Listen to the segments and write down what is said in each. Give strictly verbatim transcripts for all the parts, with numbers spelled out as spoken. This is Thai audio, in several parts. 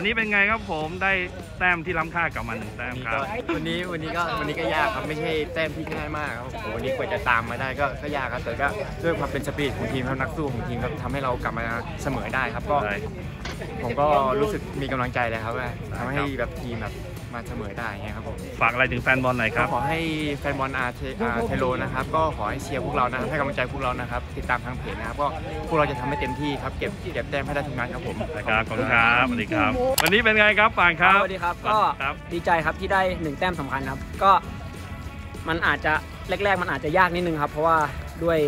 วันนี้เป็นไงครับผมได้แต้มที่ล้ำค่ากับมันแต้มครับวันนี้วันนี้ก็วันนี้ก็ยากครับไม่ใช่แต้มที่ง่ายมากครับวันนี้กว่าจะตามมาได้ก็ก็ยากครับแต่ก็ด้วยความเป็นสปีดของทีมครับนักสู้ของทีมครับทำให้เรากลับมาเสมอได้ครับก็ผมก็รู้สึกมีกำลังใจเลยครับว่าทำให้แบบทีมแบบมาเสมอได้ไงครับผมฝากอะไรถึงแฟนบอลหน่อยครับขอให้แฟนบอลอาร์เทโรนะครับก็ขอให้เชียร์พวกเรานะครับให้กำลังใจพวกเรานะครับติดตามทางเพจนะครับก็พวกเราจะทำให้เต็มที่ครับเก็บเก็บแต้มให้ได้ทุกงานครับผมนะครับขอบคุณครับสวัสดีครับวันนี้เป็นไงครับปานครับสวัสดีครับก็ดีใจครับที่ได้หนึ่งแต้มสำคัญครับก็มันอาจจะแรกๆมันอาจจะยากนิดนึงครับเพราะว่าด้วย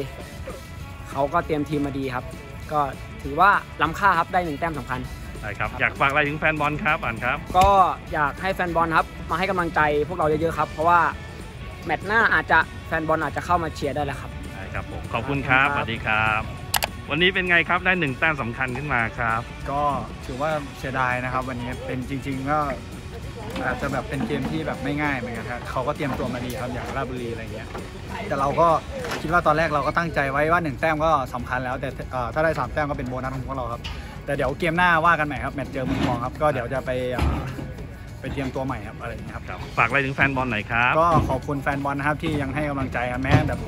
เขาก็เตรียมทีมมาดีครับก็ถือว่าล้ำค่าครับได้หนึ่งแต้มสำคัญครับอยากฝากอะไรถึงแฟนบอลครับอ่านครับก็อยากให้แฟนบอลครับมาให้กำลังใจพวกเราเยอะๆครับเพราะว่าแมตช์หน้าอาจจะแฟนบอลอาจจะเข้ามาเชียร์ได้แล้วครับใช่ครับผมขอบคุณครับสวัสดีครับวันนี้เป็นไงครับได้หนึ่งแต้มสำคัญขึ้นมาครับก็ถือว่าเสียดายนะครับวันนี้เป็นจริงๆก็อาจจะแบบเป็นเกมที่แบบไม่ง่ายเหมือนกันครับเขาก็เตรียมตัวมาดีครับอย่างราชบุรีอะไรเงี้ยแต่เราก็คิดว่าตอนแรกเราก็ตั้งใจไว้ว่าหนึ่งแต้มก็สำคัญแล้วแต่ถ้าได้สามแต้มก็เป็นโบนัสของพวกเราครับแต่เดี๋ยวเกมหน้าว่ากันใหม่ครับแมตช์เจอเมืองทองครับก็เดี๋ยวจะไปไปเตรียมตัวใหม่ครับอะไรนะครับฝากอะไรถึงแฟนบอลหน่อยครับก็ขอบคุณแฟนบอลนะครับที่ยังให้กำลังใจครับแม้แบบ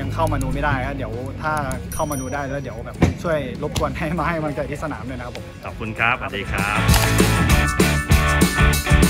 ยังเข้ามาดูไม่ได้ครับเดี๋ยวถ้าเข้ามาดูได้แล้วเดี๋ยวแบบช่วยรบกวนให้มาให้กำลังใจที่สนามด้วยนะครับผมขอบคุณครับสวัสดีครับ